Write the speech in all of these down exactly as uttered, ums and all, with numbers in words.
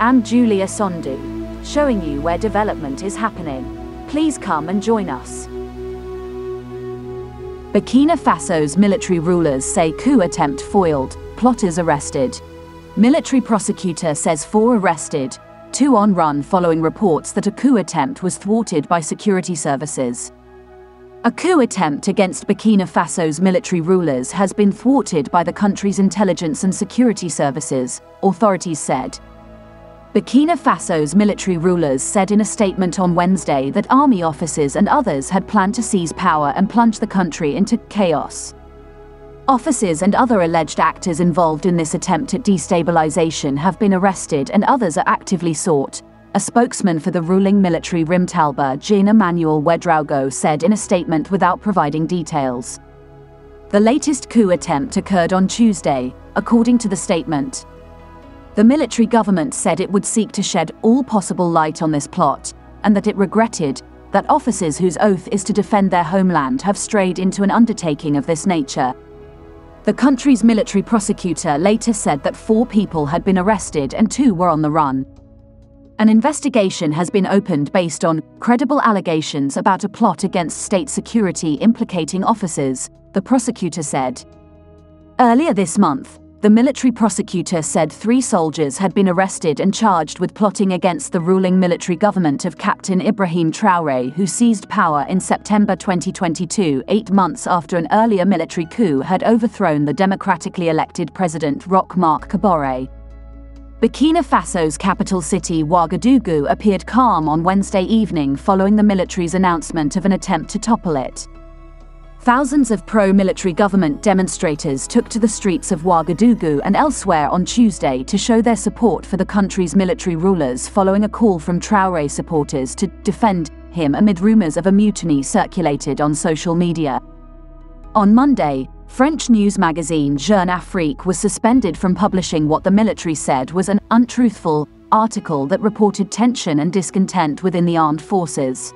and Julius Ondu, showing you where development is happening. Please come and join us. Burkina Faso's military rulers say coup attempt foiled, plotters arrested. Military prosecutor says four arrested, two on run following reports that a coup attempt was thwarted by security services. A coup attempt against Burkina Faso's military rulers has been thwarted by the country's intelligence and security services, authorities said. Burkina Faso's military rulers said in a statement on Wednesday that army officers and others had planned to seize power and plunge the country into chaos. Officers and other alleged actors involved in this attempt at destabilization have been arrested and others are actively sought, a spokesman for the ruling military Rimtalba Jean-Emmanuel Wedraogo said in a statement without providing details. The latest coup attempt occurred on Tuesday, according to the statement. The military government said it would seek to shed all possible light on this plot, and that it regretted that officers whose oath is to defend their homeland have strayed into an undertaking of this nature. The country's military prosecutor later said that four people had been arrested and two were on the run. An investigation has been opened based on credible allegations about a plot against state security implicating officers, the prosecutor said. Earlier this month, the military prosecutor said three soldiers had been arrested and charged with plotting against the ruling military government of Captain Ibrahim Traoré, who seized power in September twenty twenty-two, eight months after an earlier military coup had overthrown the democratically elected president Roch Marc Kaboré. Burkina Faso's capital city Ouagadougou appeared calm on Wednesday evening following the military's announcement of an attempt to topple it. Thousands of pro-military government demonstrators took to the streets of Ouagadougou and elsewhere on Tuesday to show their support for the country's military rulers following a call from Traoré supporters to defend him amid rumors of a mutiny circulated on social media. On Monday, French news magazine Jeune Afrique was suspended from publishing what the military said was an untruthful article that reported tension and discontent within the armed forces.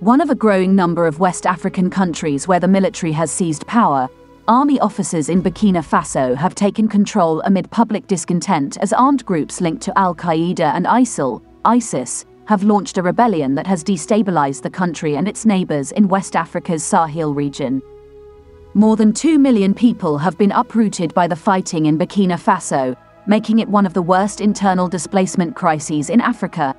One of a growing number of West African countries where the military has seized power, army officers in Burkina Faso have taken control amid public discontent as armed groups linked to Al-Qaeda and ISIL, ISIS, have launched a rebellion that has destabilized the country and its neighbors in West Africa's Sahel region. More than two million people have been uprooted by the fighting in Burkina Faso, making it one of the worst internal displacement crises in Africa.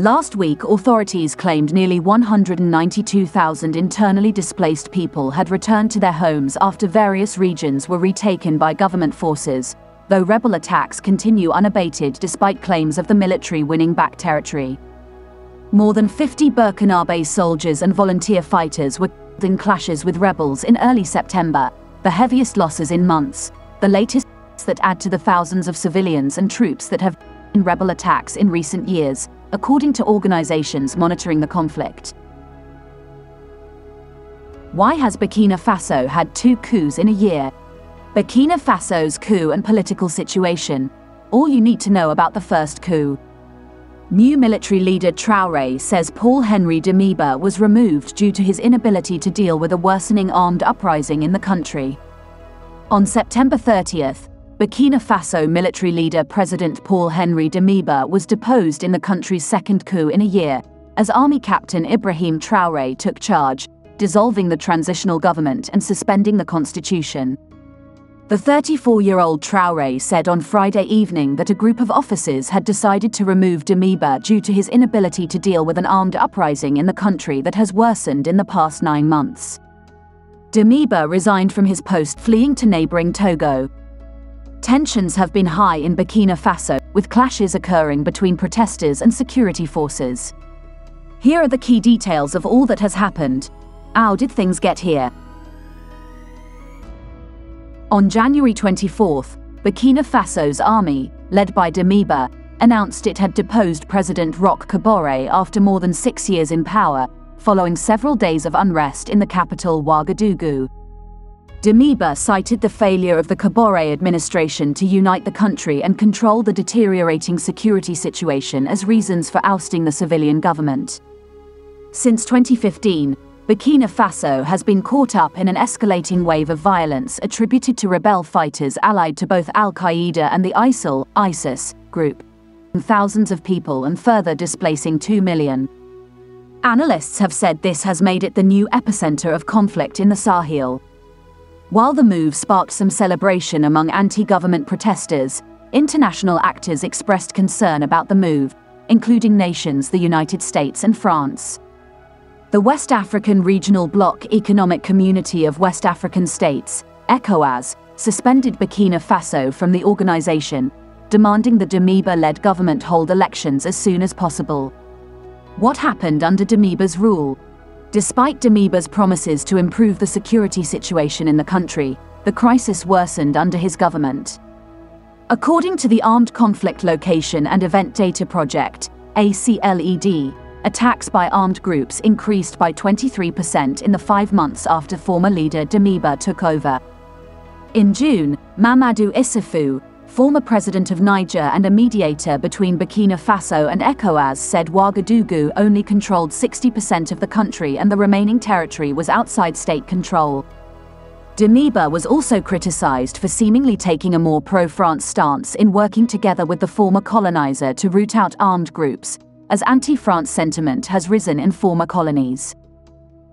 Last week, authorities claimed nearly one hundred ninety-two thousand internally displaced people had returned to their homes after various regions were retaken by government forces, though rebel attacks continue unabated despite claims of the military winning back territory. More than fifty Burkinabe soldiers and volunteer fighters were killed in clashes with rebels in early September, the heaviest losses in months, the latest that add to the thousands of civilians and troops that have died in rebel attacks in recent years, according to organizations monitoring the conflict. Why has Burkina Faso had two coups in a year? Burkina Faso's coup and political situation. All you need to know about the first coup. New military leader Traoré says Paul-Henri Damiba was removed due to his inability to deal with a worsening armed uprising in the country. On September thirtieth, Burkina Faso military leader President Paul-Henri Damiba was deposed in the country's second coup in a year, as army captain Ibrahim Traoré took charge, dissolving the transitional government and suspending the constitution. The thirty-four-year-old Traoré said on Friday evening that a group of officers had decided to remove Damiba due to his inability to deal with an armed uprising in the country that has worsened in the past nine months. Damiba resigned from his post, fleeing to neighboring Togo. Tensions have been high in Burkina Faso, with clashes occurring between protesters and security forces. Here are the key details of all that has happened. How did things get here? On January twenty-fourth, Burkina Faso's army, led by Damiba, announced it had deposed President Roch Kaboré after more than six years in power, following several days of unrest in the capital Ouagadougou. Damiba cited the failure of the Kaboré administration to unite the country and control the deteriorating security situation as reasons for ousting the civilian government. Since twenty fifteen, Burkina Faso has been caught up in an escalating wave of violence attributed to rebel fighters allied to both Al-Qaeda and the I S I L, ISIS, group, thousands of people and further displacing two million. Analysts have said this has made it the new epicenter of conflict in the Sahel. While the move sparked some celebration among anti-government protesters, international actors expressed concern about the move, including nations the United States and France. The West African Regional Bloc Economic Community of West African States, ECOWAS, suspended Burkina Faso from the organization, demanding the Damiba-led government hold elections as soon as possible. What happened under Damiba's rule? Despite Damiba's promises to improve the security situation in the country, the crisis worsened under his government. According to the Armed Conflict Location and Event Data Project, ACLED, attacks by armed groups increased by twenty-three percent in the five months after former leader Damiba took over. In June, Mamadou Isifu, former president of Niger and a mediator between Burkina Faso and ECOWAS, said Ouagadougou only controlled sixty percent of the country and the remaining territory was outside state control. Damiba was also criticized for seemingly taking a more pro-France stance in working together with the former colonizer to root out armed groups, as anti-France sentiment has risen in former colonies.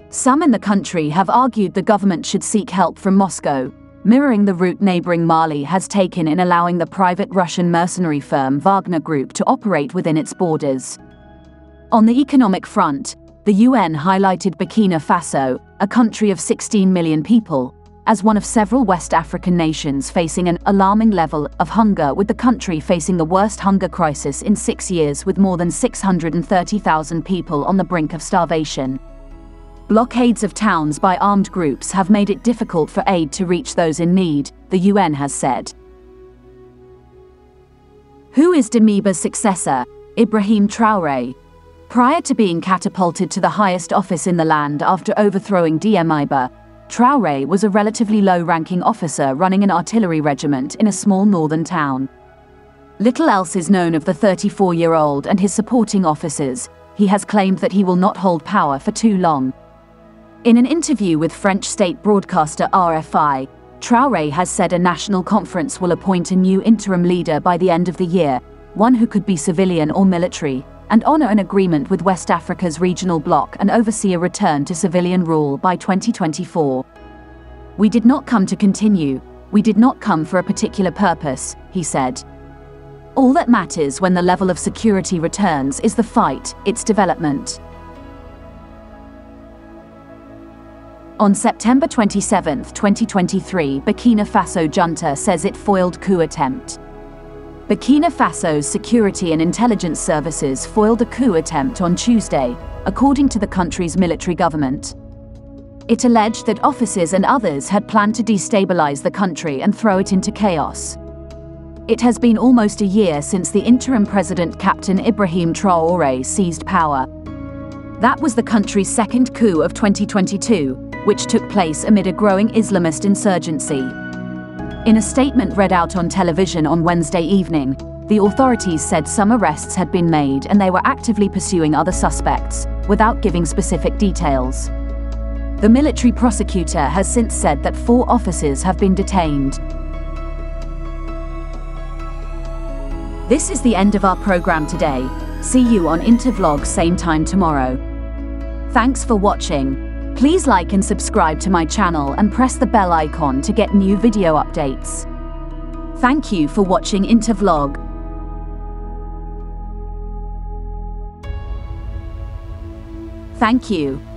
Some in the country have argued the government should seek help from Moscow, mirroring the route neighboring Mali has taken in allowing the private Russian mercenary firm Wagner Group to operate within its borders. On the economic front, the U N highlighted Burkina Faso, a country of sixteen million people, as one of several West African nations facing an alarming level of hunger, with the country facing the worst hunger crisis in six years with more than six hundred thirty thousand people on the brink of starvation. Blockades of towns by armed groups have made it difficult for aid to reach those in need, the U N has said. Who is Damiba's successor? Ibrahim Traoré. Prior to being catapulted to the highest office in the land after overthrowing Damiba, Traoré was a relatively low-ranking officer running an artillery regiment in a small northern town. Little else is known of the thirty-four-year-old and his supporting officers. He has claimed that he will not hold power for too long. In an interview with French state broadcaster R F I, Traoré has said a national conference will appoint a new interim leader by the end of the year, one who could be civilian or military, and honor an agreement with West Africa's regional bloc and oversee a return to civilian rule by twenty twenty-four. "We did not come to continue, we did not come for a particular purpose," he said. "All that matters when the level of security returns is the fight, its development." On September twenty-seventh, twenty twenty-three, Burkina Faso junta says it foiled coup attempt. Burkina Faso's security and intelligence services foiled a coup attempt on Tuesday, according to the country's military government. It alleged that officers and others had planned to destabilize the country and throw it into chaos. It has been almost a year since the interim president, Captain Ibrahim Traoré, seized power. That was the country's second coup of twenty twenty-two, which took place amid a growing Islamist insurgency. In a statement read out on television on Wednesday evening, the authorities said some arrests had been made and they were actively pursuing other suspects, without giving specific details. The military prosecutor has since said that four officers have been detained. This is the end of our program today. See you on Inter Vlog same time tomorrow. Thanks for watching. Please like and subscribe to my channel and press the bell icon to get new video updates. Thank you for watching Inter Vlog. Thank you.